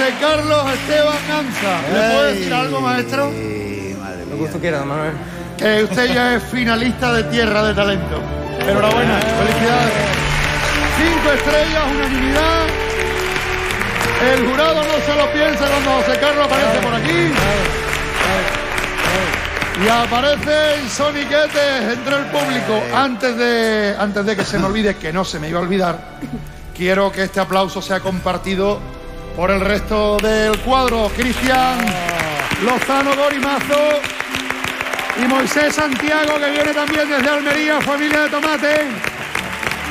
José Carlos Esteban-Hanza. ¿Le puedo decir algo, maestro? Sí, madre mía. Lo que tú quieras, Manuel. Que usted ya es finalista de Tierra de Talento. Enhorabuena, felicidades. 5 estrellas, unanimidad. El jurado no se lo piensa cuando José Carlos aparece por aquí. Y aparece el soniquete entre el público. Antes de que se me olvide, que no se me iba a olvidar, quiero que este aplauso sea compartido por el resto del cuadro. Cristian Lozano, Gorimazo y Moisés Santiago, que viene también desde Almería, Familia de Tomate.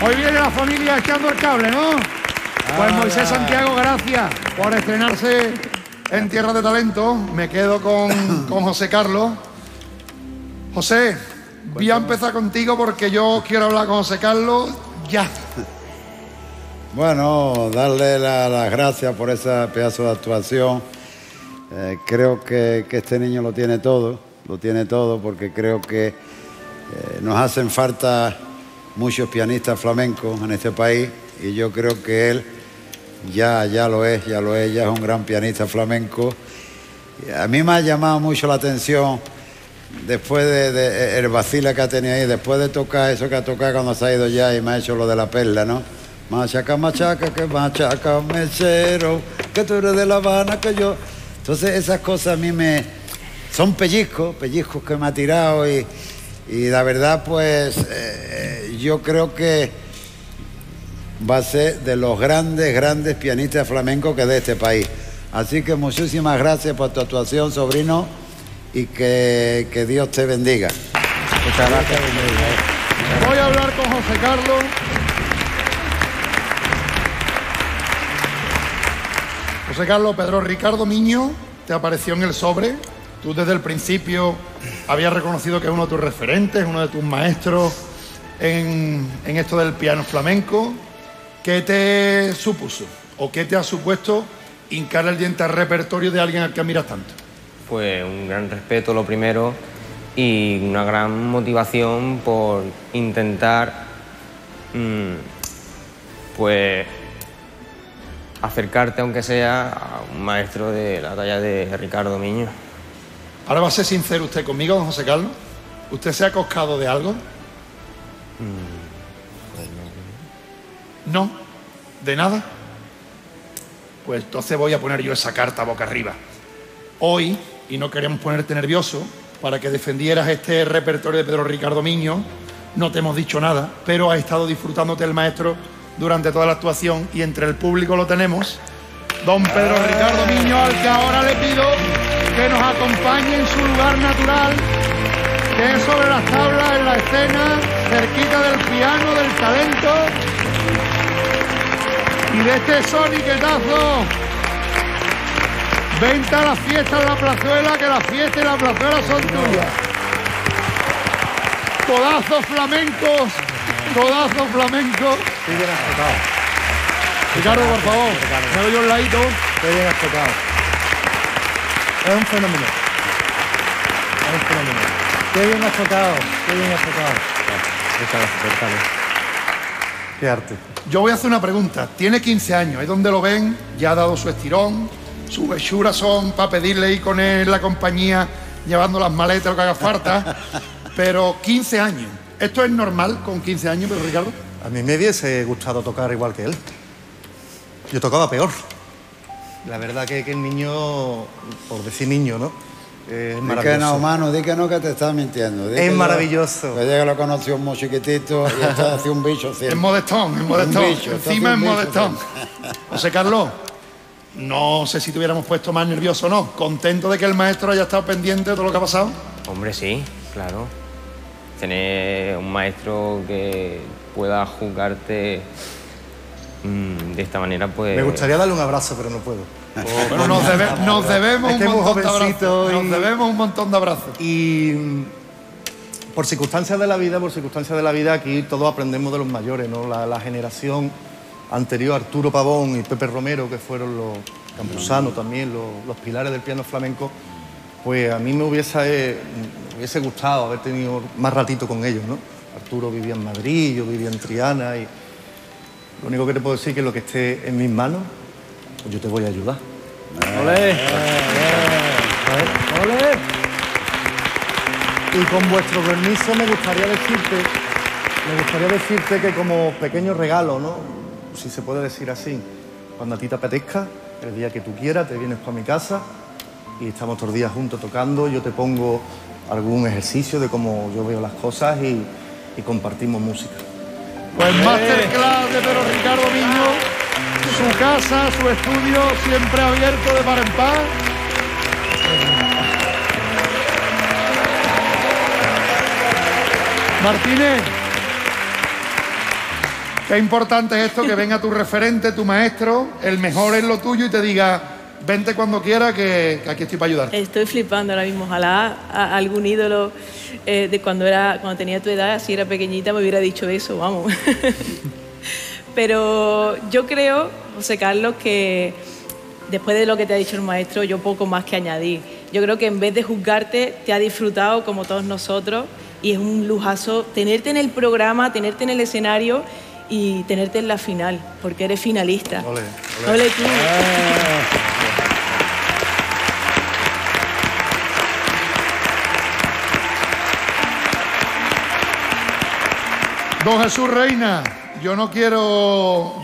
Hoy viene la familia echando el cable, ¿no? Pues Moisés Santiago, gracias por estrenarse en Tierra de Talento. Me quedo con José Carlos. José, voy a empezar contigo porque yo quiero hablar con José Carlos ya. Bueno, darle las gracias por ese pedazo de actuación. Creo que este niño lo tiene todo porque creo que nos hacen falta muchos pianistas flamencos en este país y yo creo que él ya lo es, ya es un gran pianista flamenco. A mí me ha llamado mucho la atención después de el vacila que ha tenido ahí, después de tocar eso que ha tocado cuando se ha ido ya y me ha hecho lo de la perla, ¿no? Machaca, machaca, que machaca, mesero, que tú eres de La Habana, que yo... Entonces esas cosas a mí me... Son pellizcos que me ha tirado y la verdad pues yo creo que va a ser de los grandes pianistas flamencos que de este país. Así que muchísimas gracias por tu actuación, sobrino. Y que Dios te bendiga. Muchas gracias. Voy a hablar con José Carlos. José Carlos, Pedro Ricardo Miño te apareció en el sobre. Tú desde el principio habías reconocido que es uno de tus referentes, uno de tus maestros en esto del piano flamenco. ¿Qué te supuso o qué te ha supuesto hincar el diente al repertorio de alguien al que admiras tanto? Pues un gran respeto, lo primero, y una gran motivación por intentar pues acercarte, aunque sea, a un maestro de la talla de Ricardo Miño. Ahora va a ser sincero usted conmigo, don José Carlos. ¿Usted se ha coscado de algo? No, de nada. Pues entonces voy a poner yo esa carta boca arriba. Hoy, y no queremos ponerte nervioso, para que defendieras este repertorio de Pedro Ricardo Miño, no te hemos dicho nada, pero ha estado disfrutándote el maestro durante toda la actuación y entre el público lo tenemos, don Pedro Ricardo Miño, al que ahora le pido que nos acompañe en su lugar natural, que es sobre las tablas, en la escena, cerquita del piano, del talento y de este soniquetazo. Vente a la fiesta en la plazuela, que la fiesta y la plazuela son tuyas. Codazos flamencos, codazos flamencos. Tú llegas tocado. Ricardo, por favor, me doy un ladito. Tú llegas tocado. Es un fenómeno. Es un fenómeno. Qué bien has tocado, qué bien has tocado. Qué arte. Yo voy a hacer una pregunta. Tiene 15 años, ahí donde lo ven, ya ha dado su estirón. Sus hechuras son para pedirle ir con él la compañía, llevando las maletas, lo que haga falta. Pero 15 años. ¿Esto es normal con 15 años, Pedro Ricardo? A mí me hubiese gustado tocar igual que él. Yo tocaba peor. La verdad que el niño, por decir niño, ¿no? Es maravilloso. Di que no, mano, di que no, que te estás mintiendo. Di es que maravilloso. Yo que lo conocí un muy chiquitito y está hace un bicho siempre. Es modestón, es modestón. Bicho, encima es modestón. José Carlos. No sé si te hubiéramos puesto más nervioso o no. ¿Contento de que el maestro haya estado pendiente de todo lo que ha pasado? Hombre, sí, claro. Tener un maestro que pueda juzgarte de esta manera, pues... Me gustaría darle un abrazo, pero no puedo. Bueno, nos debemos un montón de abrazos. Nos debemos un montón de abrazos. Y por circunstancias de la vida, aquí todos aprendemos de los mayores, ¿no? La generación anterior, Arturo Pavón y Pepe Romero, que fueron los campusanos también, los pilares del piano flamenco, pues a mí me hubiese gustado haber tenido más ratito con ellos, ¿no? Arturo vivía en Madrid, yo vivía en Triana y lo único que te puedo decir es que lo que esté en mis manos, pues yo te voy a ayudar. ¡Olé! ¡Olé! Y con vuestro permiso me gustaría decirte que como pequeño regalo, ¿no? Si se puede decir así, cuando a ti te apetezca, el día que tú quieras, te vienes para mi casa y estamos todos los días juntos tocando, yo te pongo algún ejercicio de cómo yo veo las cosas y compartimos música. Pues Masterclass de Pedro Ricardo Miño, su casa, su estudio, siempre abierto de par en par. Martínez, qué importante es esto, que venga tu referente, tu maestro, el mejor en lo tuyo y te diga, vente cuando quiera que aquí estoy para ayudarte. Estoy flipando ahora mismo, ojalá a algún ídolo de cuando tenía tu edad, si era pequeñita, me hubiera dicho eso, vamos. Pero yo creo, José Carlos, que después de lo que te ha dicho el maestro, yo poco más que añadir. Yo creo que en vez de juzgarte, te ha disfrutado como todos nosotros y es un lujazo tenerte en el programa, tenerte en el escenario y tenerte en la final, porque eres finalista. Ole, ole. Ole tú. Don Jesús Reina, yo no quiero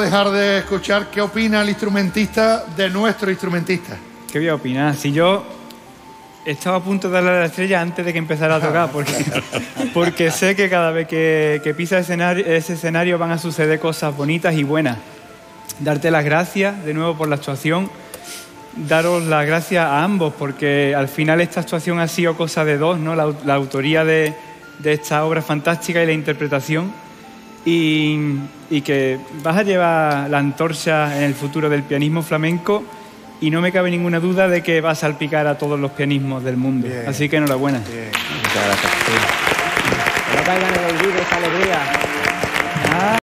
dejar de escuchar qué opina el instrumentista de nuestro instrumentista. ¿Qué voy a opinar? Si yo estaba a punto de darle a la estrella antes de que empezara a tocar, porque sé que cada vez que pisa ese escenario van a suceder cosas bonitas y buenas. Darte las gracias de nuevo por la actuación, daros las gracias a ambos, porque al final esta actuación ha sido cosa de dos, ¿no? La autoría de esta obra fantástica y la interpretación, y que vas a llevar la antorcha en el futuro del pianismo flamenco. Y no me cabe ninguna duda de que va a salpicar a todos los pianismos del mundo. Bien. Así que enhorabuena. Bien. Muchas gracias. Sí. Que no caigan en el olvido esa alegría. Ah.